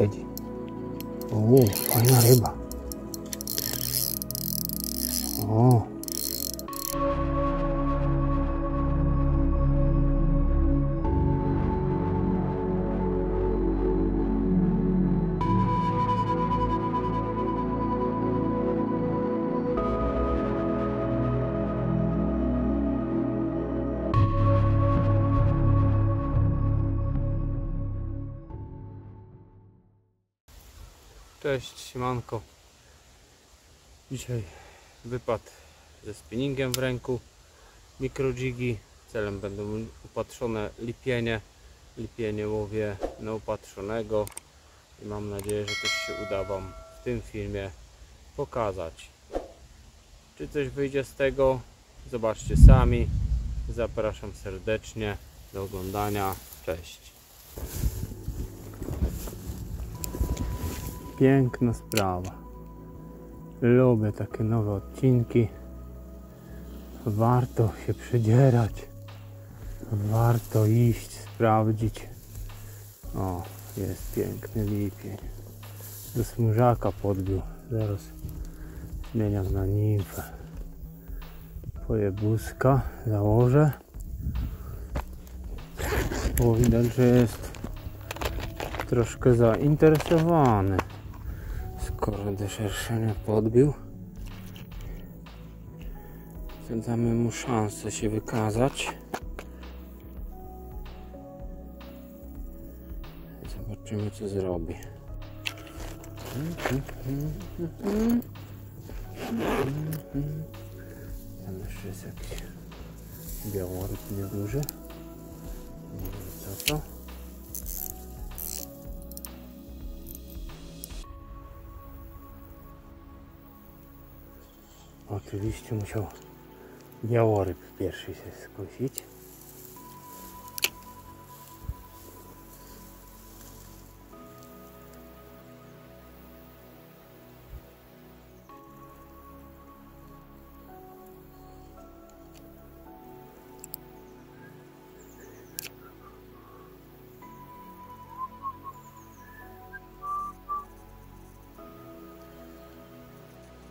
siedzi. Uuu, fajna ryba. O. Cześć, siemanko. Dzisiaj wypad ze spinningiem w ręku, mikrojigi. Celem będą upatrzone lipienie. Lipienie łowię na upatrzonego i mam nadzieję, że też się uda Wam w tym filmie pokazać. Czy coś wyjdzie z tego? Zobaczcie sami. Zapraszam serdecznie do oglądania. Cześć. Piękna sprawa. Lubię takie nowe odcinki. Warto się przedzierać. Warto iść, sprawdzić. O, jest piękny lipień. Do smużaka podbił. Zaraz zmieniam na nimfę. Pojebuska założę. Bo widać, że jest troszkę zainteresowany. Skoro do szerszenia podbił, to damy mu szansę się wykazać. Zobaczymy, co zrobi. Tam jeszcze jest jakiś białoryb nieduży. Nie wiem, co to. Oczywiście musiał białoryb pierwszy się skusić.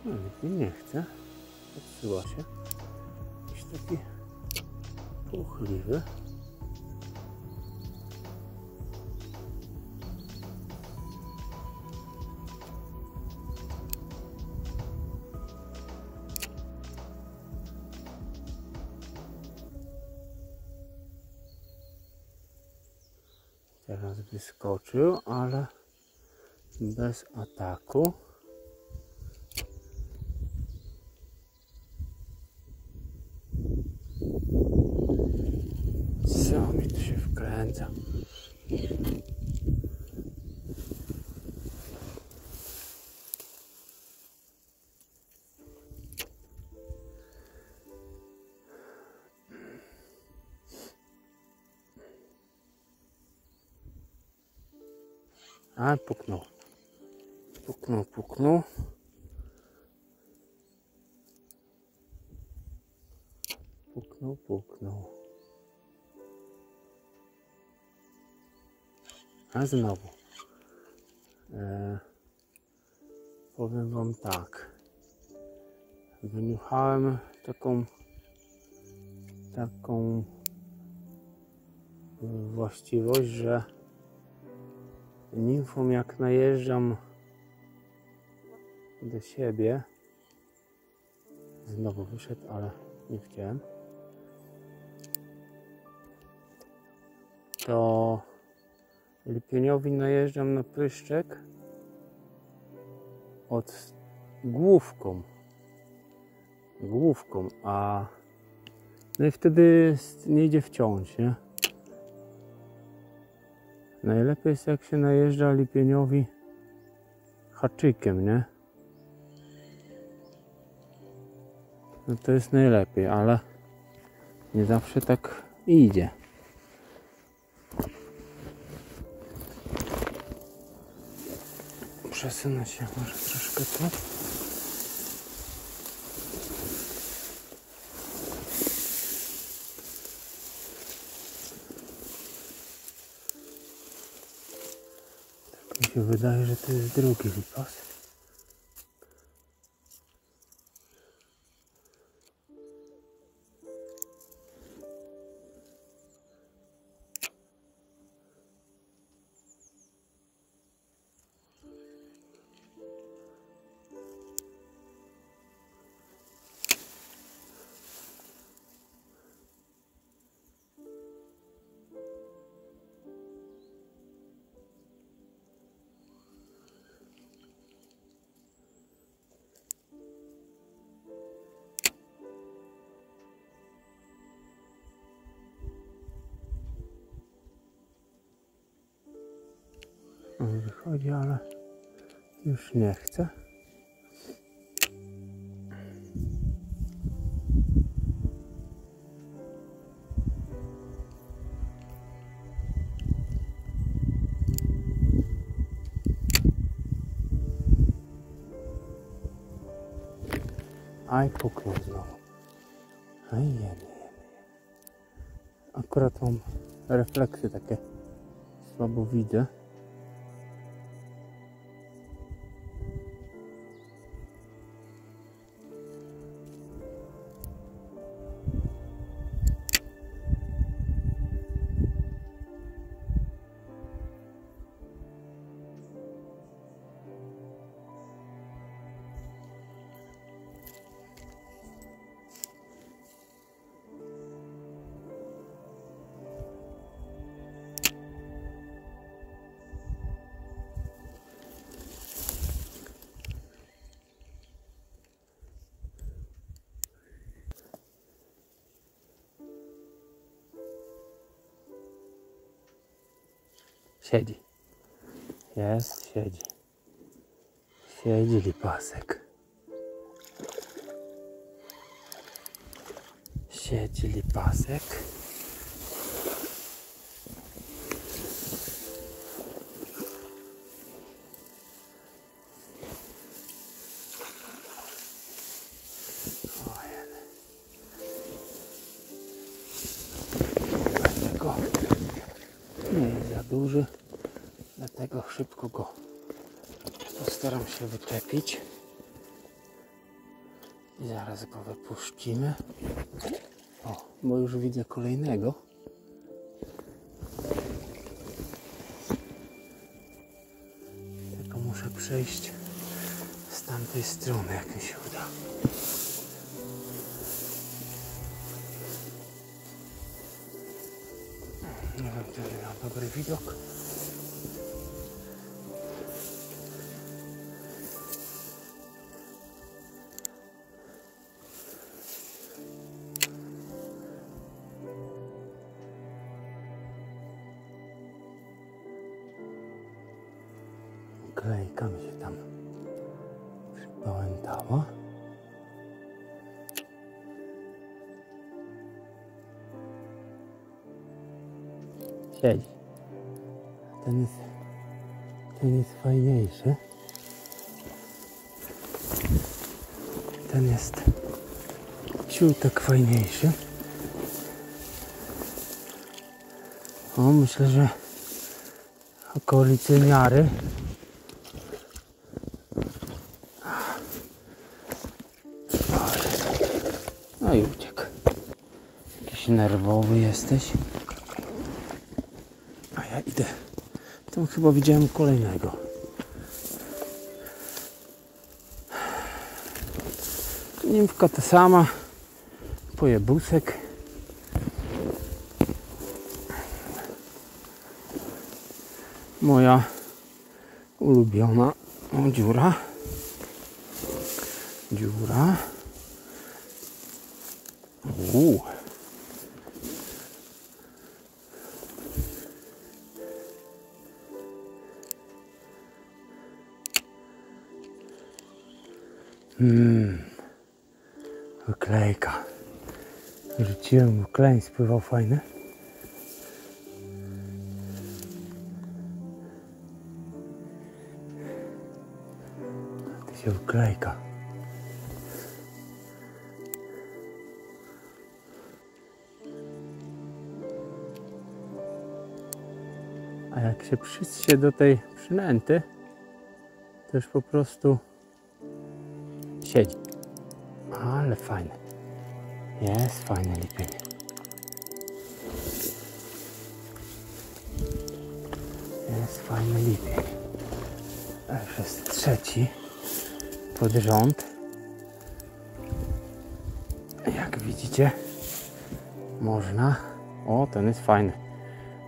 No, nie chce. Odsyła się. Jakiś taki płochliwy. Teraz wyskoczył, ale bez ataku. A, puknął. Puknął. Puknął. A znowu. Powiem Wam tak. Wyniuchałem taką właściwość, że nimfą jak najeżdżam do siebie, znowu wyszedł, ale nie chciałem, to lipieniowi najeżdżam na pyszczek od główką, a no i wtedy nie idzie wciąć, nie? Najlepiej jest, jak się najeżdża lipieniowi haczykiem, nie? No to jest najlepiej, ale nie zawsze tak idzie. Przesunę się może troszkę tu. się wydaje, że to jest drugi lipas. Wychodzi, ale już nie chcę. Aj, puknął znowu. Aj, nie. Akurat mam refleksy takie, słabo widzę. Siedzi. Jest, siedzi. Siedzi lipasek. Siedzi lipasek. Duży, dlatego szybko go postaram się wyczepić i zaraz go wypuścimy. O, bo już widzę kolejnego. Tylko muszę przejść z tamtej strony, jak mi się uda. Nie wiem, czy miałem dobry widok. Klejka mi się tam przypałętała. Siedzi. Ten jest fajniejszy. Ten jest ciutek fajniejszy. O, myślę, że okolicy miary. No i uciekł. Jakiś nerwowy jesteś. Ja idę. Tam chyba widziałem kolejnego. Nimfka ta sama. Pojebusek. Moja ulubiona. O, dziura. Dziura. Wyklejka. Rzuciłem klej, spływał fajny. To się wyklejka. A jak się przyssie do tej przynęty, to już po prostu siedzi. Ale fajne. Jest fajne lipienie. Jest fajne lipienie. A już jest trzeci pod rząd. Jak widzicie, można. O, ten jest fajny.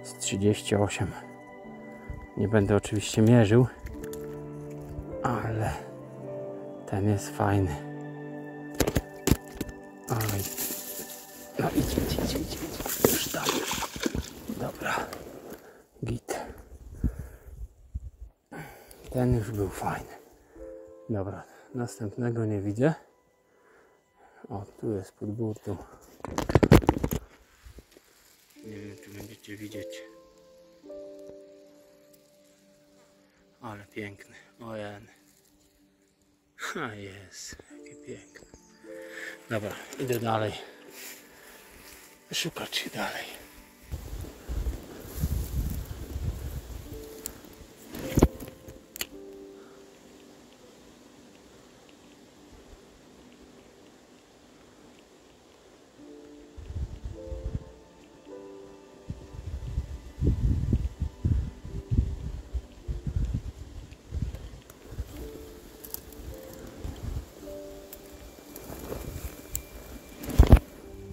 Z 38. Nie będę oczywiście mierzył, ale ten jest fajny. Ale... No idź. Już tam. Dobra. Git. Ten już był fajny. Dobra. Następnego nie widzę. O, tu jest pod burtą. Nie wiem, czy będziecie widzieć. Ale piękny. Ojen. Ha, jest. Jaki piękny. Dobra, idę dalej. Szukać się dalej.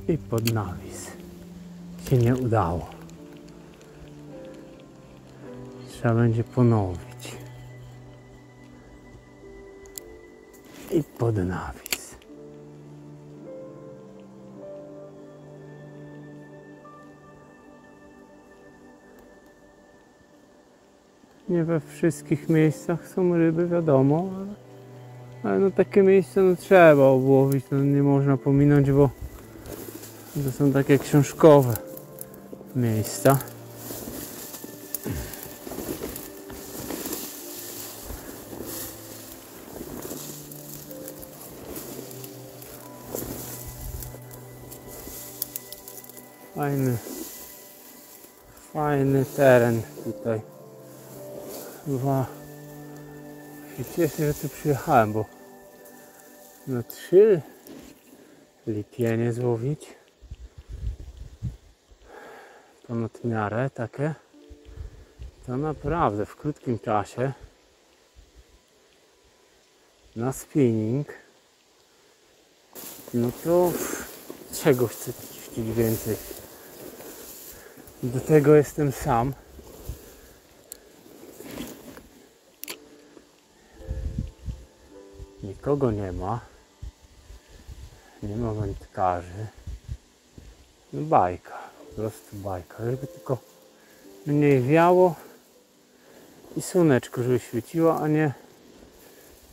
I pod nawis się nie udało. Trzeba będzie ponowić. I pod nawis. Nie we wszystkich miejscach są ryby, wiadomo, ale no takie miejsce no, trzeba obłowić, no, nie można pominąć, bo to są takie książkowe miejsca. Fajny teren tutaj. Chyba się cieszę, że tu przyjechałem, bo na 3 lipienie złowić. Ponad miarę takie, to naprawdę w krótkim czasie na spinning, no to czego chcę chcieć więcej. Do tego jestem sam. Nikogo nie ma. Nie ma wędkarzy. No bajka. Po prostu bajka, żeby tylko mniej wiało i słoneczko, żeby świeciło, a nie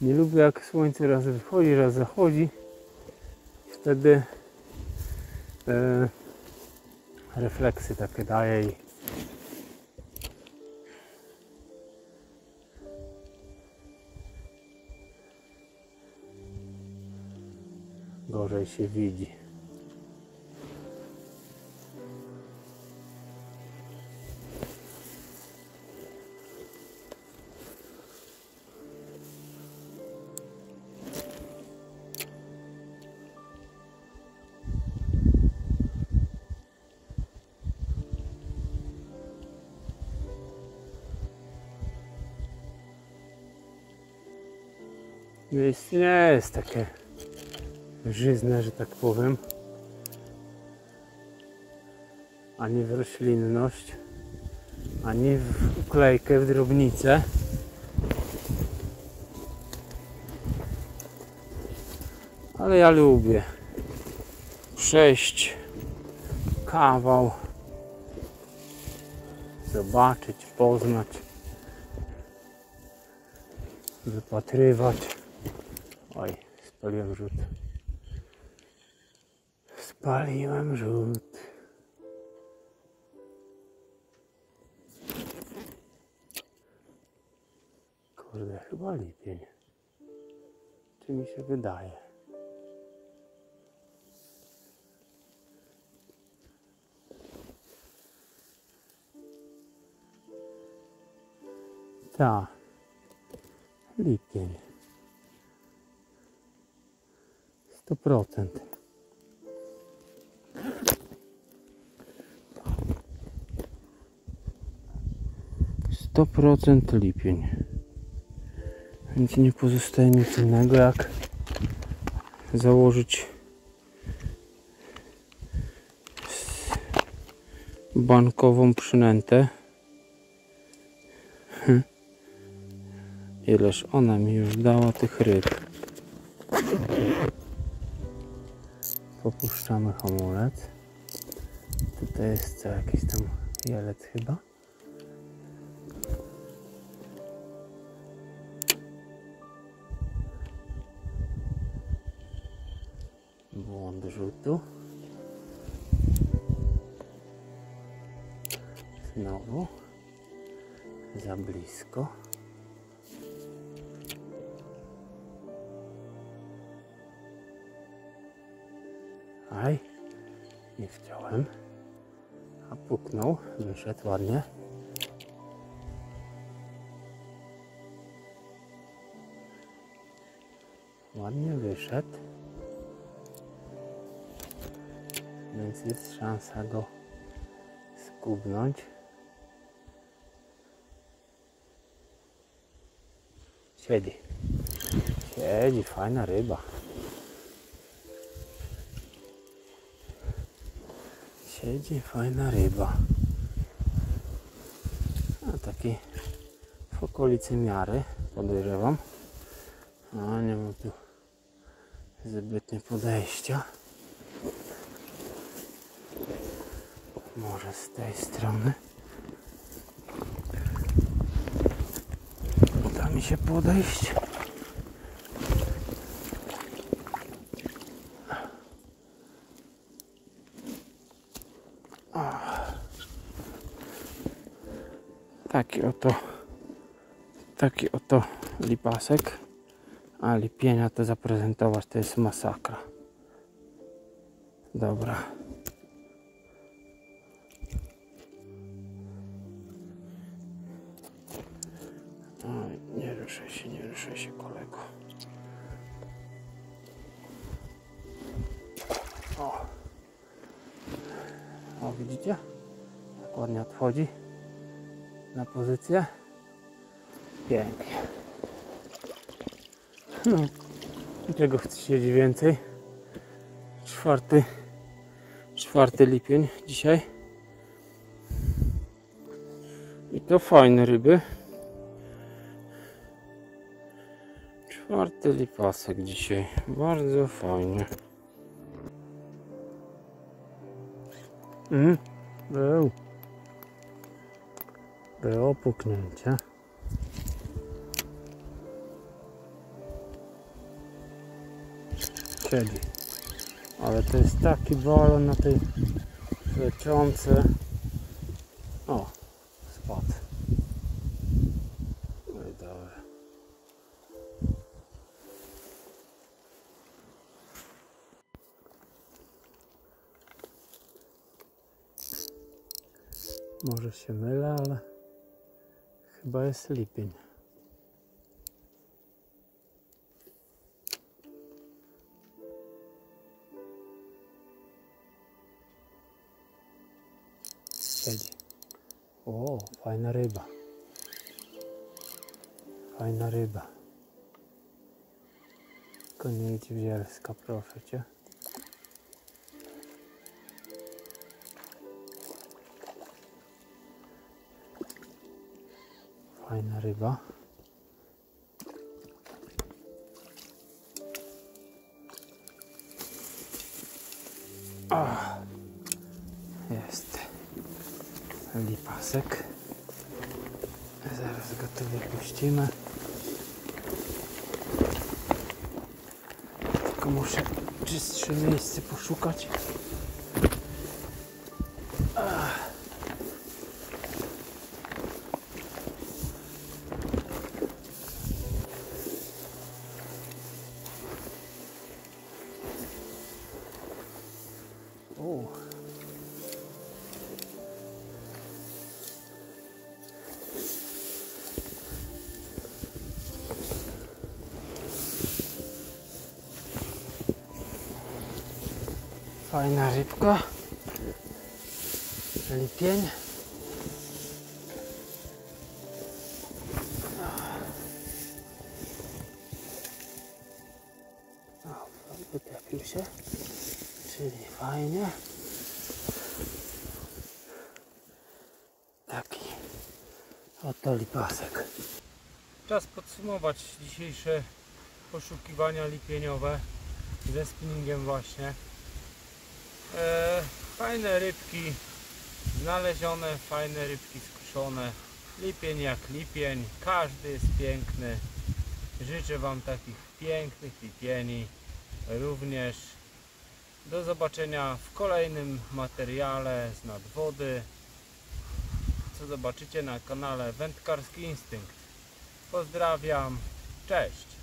lubię, jak słońce raz wychodzi, raz zachodzi. Wtedy refleksy takie daje i gorzej się widzi. Miejsce nie jest takie żyzne, że tak powiem, ani w roślinność, ani w uklejkę, w drobnicę. Ale ja lubię przejść kawał, zobaczyć, poznać, wypatrywać. Oj, spaliłem rzut. Spaliłem rzut. Kurde, chyba lipień. Czy mi się wydaje? Ta. Lipień. 100%. Lipień. Więc nie pozostaje nic innego jak założyć bankową przynętę. Ileż ona mi już dała tych ryb. Popuszczamy hamulec. Tutaj jest co, jakiś tam jelec chyba. Błąd rzutu. Znowu. Za blisko. Aj, nie chciałem, a puknął, wyszedł ładnie. Ładnie wyszedł, więc jest szansa go skubnąć. Siedzi, fajna ryba. Siedzi fajna ryba, a taki w okolicy miary, podejrzewam. No nie mam tu zbytnie podejścia, może z tej strony uda mi się podejść. Taki oto lipasek, a lipienia to zaprezentować to jest masakra. Dobra. Oj, nie ruszaj się, kolego. O, widzicie? Tak ładnie odchodzi na pozycję. Pięknie. No, czego chcecie więcej? Czwarty lipień dzisiaj. I to fajne ryby. Czwarty lipasek dzisiaj. Bardzo fajnie. Było puknięcie. Siedzi. Ale to jest taki balon na tej leczące. O, spadł. No i dobra. Może się mylę, ale chyba jest lipień. Siedzi. O, fajna ryba. Tylko nie idź w zielska, proszę cię. Fajna ryba. Ach, jest lipasek. Zaraz go tu wypuścimy. Tylko muszę czystsze miejsce poszukać. Fajna rybka. Lipień. Wytrafił się, czyli fajnie. Taki oto lipasek. Czas podsumować dzisiejsze poszukiwania lipieniowe ze spinningiem właśnie. Fajne rybki znalezione, fajne rybki skuszone. Lipień jak lipień, każdy jest piękny. Życzę Wam takich pięknych lipieni również. Do zobaczenia w kolejnym materiale z nadwody, co zobaczycie na kanale Wędkarski Instynkt. Pozdrawiam, cześć!